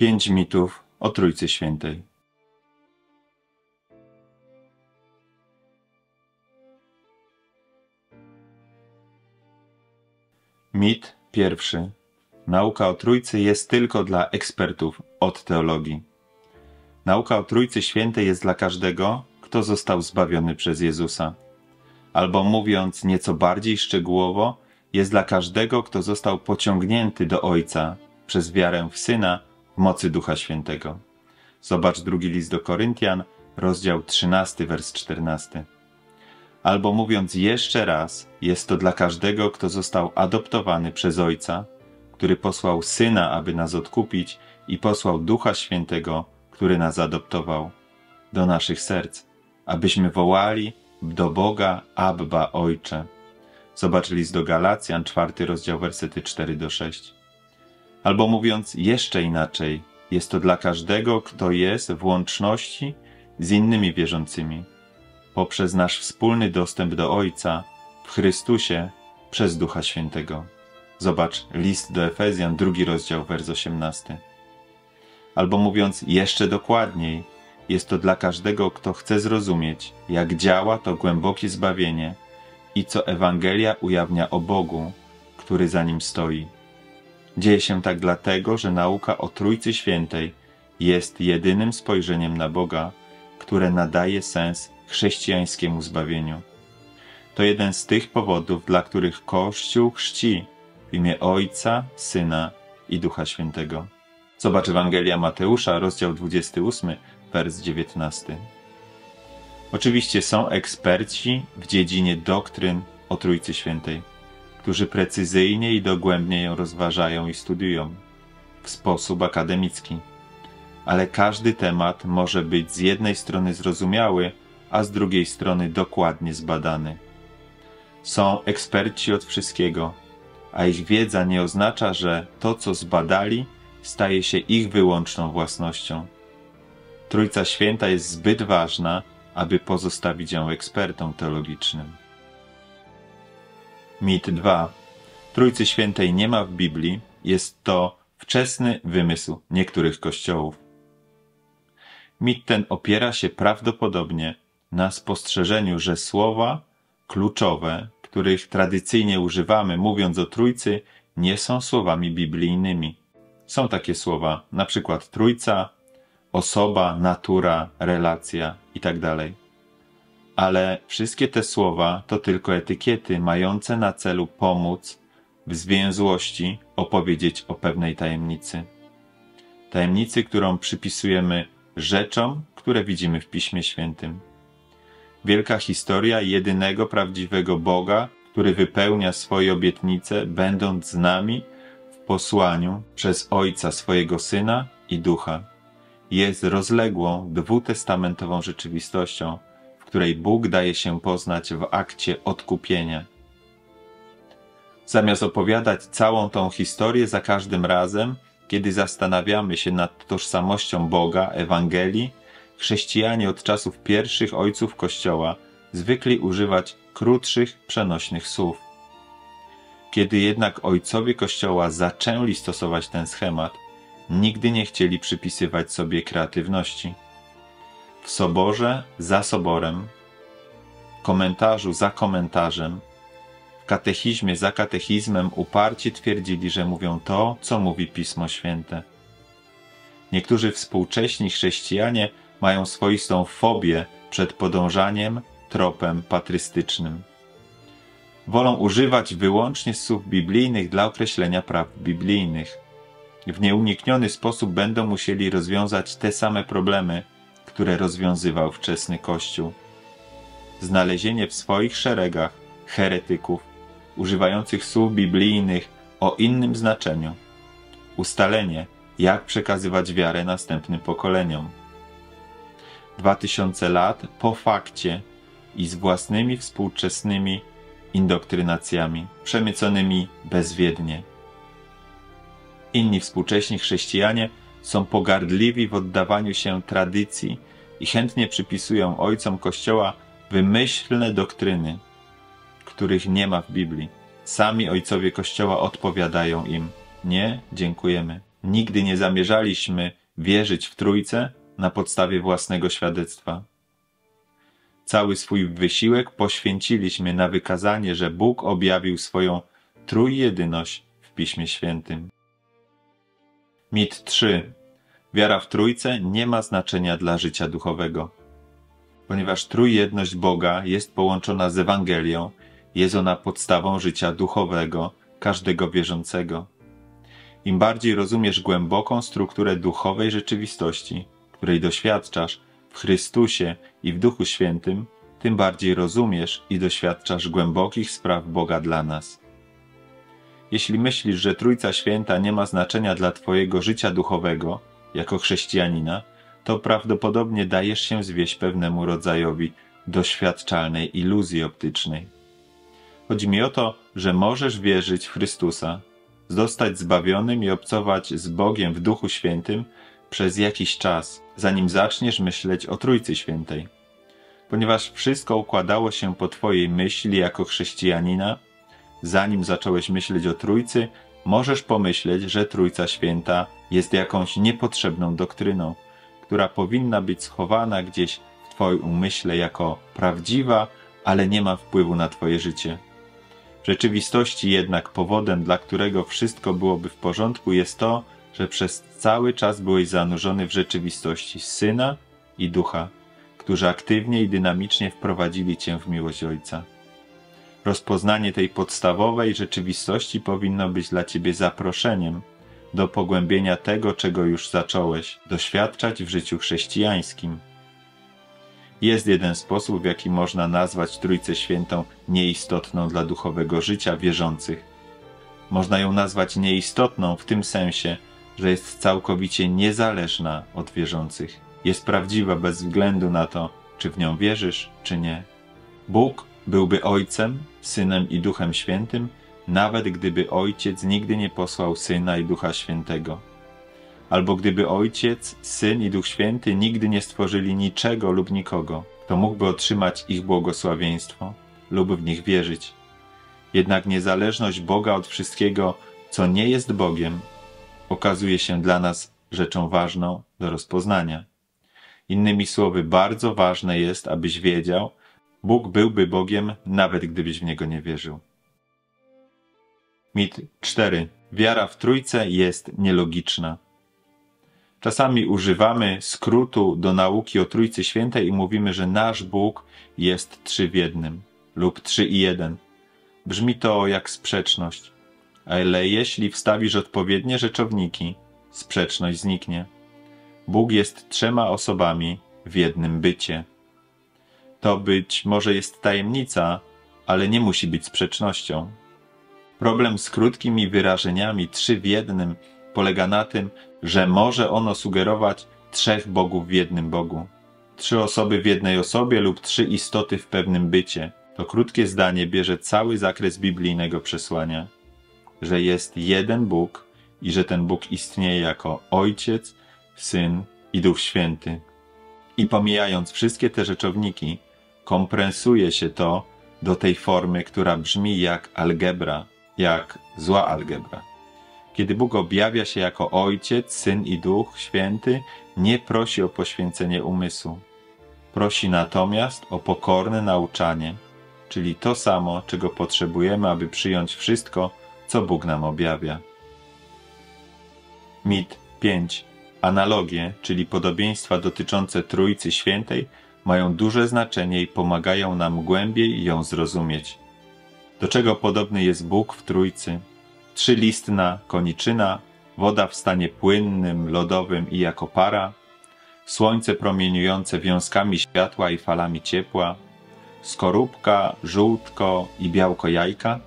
5 mitów o Trójcy Świętej. Mit pierwszy. Nauka o Trójcy jest tylko dla ekspertów od teologii. Nauka o Trójcy Świętej jest dla każdego, kto został zbawiony przez Jezusa. Albo mówiąc nieco bardziej szczegółowo, jest dla każdego, kto został pociągnięty do Ojca przez wiarę w Syna w mocy Ducha Świętego. Zobacz drugi list do Koryntian, rozdział 13, wers 14. Albo mówiąc jeszcze raz, jest to dla każdego, kto został adoptowany przez Ojca, który posłał Syna, aby nas odkupić i posłał Ducha Świętego, który nas adoptował do naszych serc, abyśmy wołali do Boga Abba Ojcze. Zobacz list do Galacjan, 4 rozdział, wersety 4-6. Albo mówiąc jeszcze inaczej, jest to dla każdego, kto jest w łączności z innymi wierzącymi, poprzez nasz wspólny dostęp do Ojca w Chrystusie przez Ducha Świętego. Zobacz list do Efezjan, 2 rozdział, wers 18. Albo mówiąc jeszcze dokładniej, jest to dla każdego, kto chce zrozumieć, jak działa to głębokie zbawienie i co Ewangelia ujawnia o Bogu, który za nim stoi. Dzieje się tak dlatego, że nauka o Trójcy Świętej jest jedynym spojrzeniem na Boga, które nadaje sens chrześcijańskiemu zbawieniu. To jeden z tych powodów, dla których Kościół chrzci w imię Ojca, Syna i Ducha Świętego. Zobacz Ewangelia Mateusza, rozdział 28, wers 19. Oczywiście są eksperci w dziedzinie doktryn o Trójcy Świętej, którzy precyzyjnie i dogłębnie ją rozważają i studiują w sposób akademicki. Ale każdy temat może być z jednej strony zrozumiały, a z drugiej strony dokładnie zbadany. Są eksperci od wszystkiego, a ich wiedza nie oznacza, że to, co zbadali, staje się ich wyłączną własnością. Trójca Święta jest zbyt ważna, aby pozostawić ją ekspertom teologicznym. Mit 2. Trójcy Świętej nie ma w Biblii, jest to wczesny wymysł niektórych kościołów. Mit ten opiera się prawdopodobnie na spostrzeżeniu, że słowa kluczowe, których tradycyjnie używamy, mówiąc o Trójcy, nie są słowami biblijnymi. Są takie słowa, na przykład Trójca, osoba, natura, relacja itd. Ale wszystkie te słowa to tylko etykiety mające na celu pomóc w zwięzłości opowiedzieć o pewnej tajemnicy. Tajemnicy, którą przypisujemy rzeczom, które widzimy w Piśmie Świętym. Wielka historia jedynego prawdziwego Boga, który wypełnia swoje obietnice, będąc z nami w posłaniu przez Ojca, swojego Syna i Ducha, jest rozległą, dwutestamentową rzeczywistością, w której Bóg daje się poznać w akcie odkupienia. Zamiast opowiadać całą tą historię za każdym razem, kiedy zastanawiamy się nad tożsamością Boga, Ewangelii, chrześcijanie od czasów pierwszych ojców Kościoła zwykli używać krótszych, przenośnych słów. Kiedy jednak ojcowie Kościoła zaczęli stosować ten schemat, nigdy nie chcieli przypisywać sobie kreatywności. W soborze za soborem, w komentarzu za komentarzem, w katechizmie za katechizmem uparcie twierdzili, że mówią to, co mówi Pismo Święte. Niektórzy współcześni chrześcijanie mają swoistą fobię przed podążaniem tropem patrystycznym. Wolą używać wyłącznie słów biblijnych dla określenia praw biblijnych. W nieunikniony sposób będą musieli rozwiązać te same problemy, które rozwiązywał wczesny Kościół. Znalezienie w swoich szeregach heretyków używających słów biblijnych o innym znaczeniu. Ustalenie, jak przekazywać wiarę następnym pokoleniom. 2000 lat po fakcie i z własnymi współczesnymi indoktrynacjami, przemyconymi bezwiednie. Inni współcześni chrześcijanie są pogardliwi w oddawaniu się tradycji i chętnie przypisują ojcom Kościoła wymyślne doktryny, których nie ma w Biblii. Sami ojcowie Kościoła odpowiadają im: nie, dziękujemy. nigdy nie zamierzaliśmy wierzyć w Trójcę na podstawie własnego świadectwa. Cały swój wysiłek poświęciliśmy na wykazanie, że Bóg objawił swoją trójjedyność w Piśmie Świętym. Mit 3. Wiara w Trójcę nie ma znaczenia dla życia duchowego. Ponieważ trójjedność Boga jest połączona z Ewangelią, jest ona podstawą życia duchowego każdego wierzącego. Im bardziej rozumiesz głęboką strukturę duchowej rzeczywistości, której doświadczasz w Chrystusie i w Duchu Świętym, tym bardziej rozumiesz i doświadczasz głębokich spraw Boga dla nas. Jeśli myślisz, że Trójca Święta nie ma znaczenia dla twojego życia duchowego jako chrześcijanina, to prawdopodobnie dajesz się zwieść pewnemu rodzajowi doświadczalnej iluzji optycznej. Chodzi mi o to, że możesz wierzyć w Chrystusa, zostać zbawionym i obcować z Bogiem w Duchu Świętym przez jakiś czas, zanim zaczniesz myśleć o Trójcy Świętej. Ponieważ wszystko układało się po twojej myśli jako chrześcijanina, zanim zacząłeś myśleć o Trójcy, możesz pomyśleć, że Trójca Święta jest jakąś niepotrzebną doktryną, która powinna być schowana gdzieś w twoim umyśle jako prawdziwa, ale nie ma wpływu na twoje życie. W rzeczywistości jednak powodem, dla którego wszystko byłoby w porządku, jest to, że przez cały czas byłeś zanurzony w rzeczywistości Syna i Ducha, którzy aktywnie i dynamicznie wprowadzili cię w miłość Ojca. Rozpoznanie tej podstawowej rzeczywistości powinno być dla ciebie zaproszeniem do pogłębienia tego, czego już zacząłeś doświadczać w życiu chrześcijańskim. Jest jeden sposób, w jaki można nazwać Trójcę Świętą nieistotną dla duchowego życia wierzących. Można ją nazwać nieistotną w tym sensie, że jest całkowicie niezależna od wierzących. Jest prawdziwa bez względu na to, czy w nią wierzysz, czy nie. Bóg byłby Ojcem, Synem i Duchem Świętym, nawet gdyby Ojciec nigdy nie posłał Syna i Ducha Świętego. Albo gdyby Ojciec, Syn i Duch Święty nigdy nie stworzyli niczego lub nikogo, kto mógłby otrzymać ich błogosławieństwo lub w nich wierzyć. Jednak niezależność Boga od wszystkiego, co nie jest Bogiem, okazuje się dla nas rzeczą ważną do rozpoznania. Innymi słowy, bardzo ważne jest, abyś wiedział, Bóg byłby Bogiem, nawet gdybyś w Niego nie wierzył. Mit 4. Wiara w Trójcę jest nielogiczna. Czasami używamy skrótu do nauki o Trójcy Świętej i mówimy, że nasz Bóg jest trzy w jednym lub trzy i jeden. Brzmi to jak sprzeczność, ale jeśli wstawisz odpowiednie rzeczowniki, sprzeczność zniknie. Bóg jest trzema osobami w jednym bycie. To być może jest tajemnica, ale nie musi być sprzecznością. Problem z krótkimi wyrażeniami trzy w jednym polega na tym, że może ono sugerować trzech bogów w jednym Bogu. Trzy osoby w jednej osobie lub trzy istoty w pewnym bycie. To krótkie zdanie bierze cały zakres biblijnego przesłania, że jest jeden Bóg i że ten Bóg istnieje jako Ojciec, Syn i Duch Święty. I pomijając wszystkie te rzeczowniki, kompresuje się to do tej formy, która brzmi jak algebra, jak zła algebra. Kiedy Bóg objawia się jako Ojciec, Syn i Duch Święty, nie prosi o poświęcenie umysłu. Prosi natomiast o pokorne nauczanie, czyli to samo, czego potrzebujemy, aby przyjąć wszystko, co Bóg nam objawia. Mit 5. Analogie, czyli podobieństwa dotyczące Trójcy Świętej, mają duże znaczenie i pomagają nam głębiej ją zrozumieć. Do czego podobny jest Bóg w Trójcy? Trzylistna koniczyna, woda w stanie płynnym, lodowym i jako para, słońce promieniujące wiązkami światła i falami ciepła, skorupka, żółtko i białko jajka.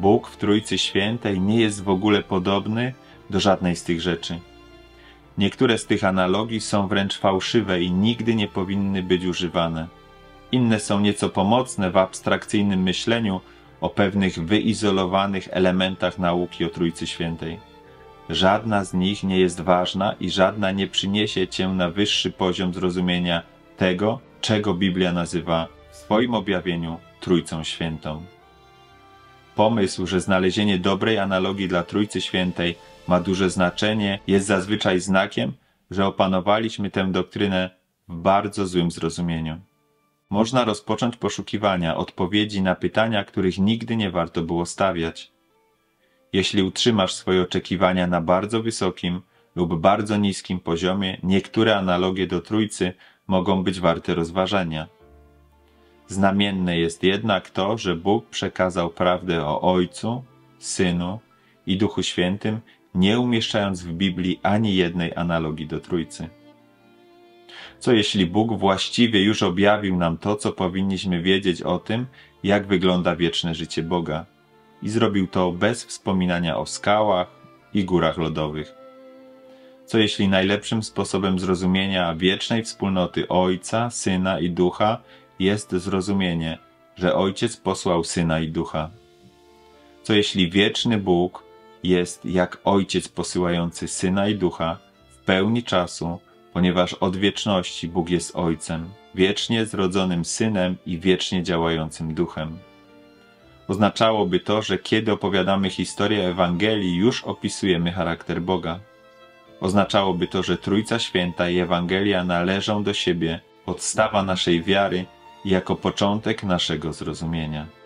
Bóg w Trójcy Świętej nie jest w ogóle podobny do żadnej z tych rzeczy. Niektóre z tych analogii są wręcz fałszywe i nigdy nie powinny być używane. Inne są nieco pomocne w abstrakcyjnym myśleniu o pewnych wyizolowanych elementach nauki o Trójcy Świętej. Żadna z nich nie jest ważna i żadna nie przyniesie cię na wyższy poziom zrozumienia tego, czego Biblia nazywa w swoim objawieniu Trójcą Świętą. Pomysł, że znalezienie dobrej analogii dla Trójcy Świętej ma duże znaczenie, jest zazwyczaj znakiem, że opanowaliśmy tę doktrynę w bardzo złym zrozumieniu. Można rozpocząć poszukiwania odpowiedzi na pytania, których nigdy nie warto było stawiać. Jeśli utrzymasz swoje oczekiwania na bardzo wysokim lub bardzo niskim poziomie, niektóre analogie do Trójcy mogą być warte rozważenia. Znamienne jest jednak to, że Bóg przekazał prawdę o Ojcu, Synu i Duchu Świętym, nie umieszczając w Biblii ani jednej analogii do Trójcy. Co jeśli Bóg właściwie już objawił nam to, co powinniśmy wiedzieć o tym, jak wygląda wieczne życie Boga, i zrobił to bez wspominania o skałach i górach lodowych? Co jeśli najlepszym sposobem zrozumienia wiecznej wspólnoty Ojca, Syna i Ducha jest zrozumienie, że Ojciec posłał Syna i Ducha? Co jeśli wieczny Bóg jest jak Ojciec posyłający Syna i Ducha w pełni czasu, ponieważ od wieczności Bóg jest Ojcem, wiecznie zrodzonym Synem i wiecznie działającym Duchem? Oznaczałoby to, że kiedy opowiadamy historię Ewangelii, już opisujemy charakter Boga. Oznaczałoby to, że Trójca Święta i Ewangelia należą do siebie, podstawa naszej wiary i jako początek naszego zrozumienia.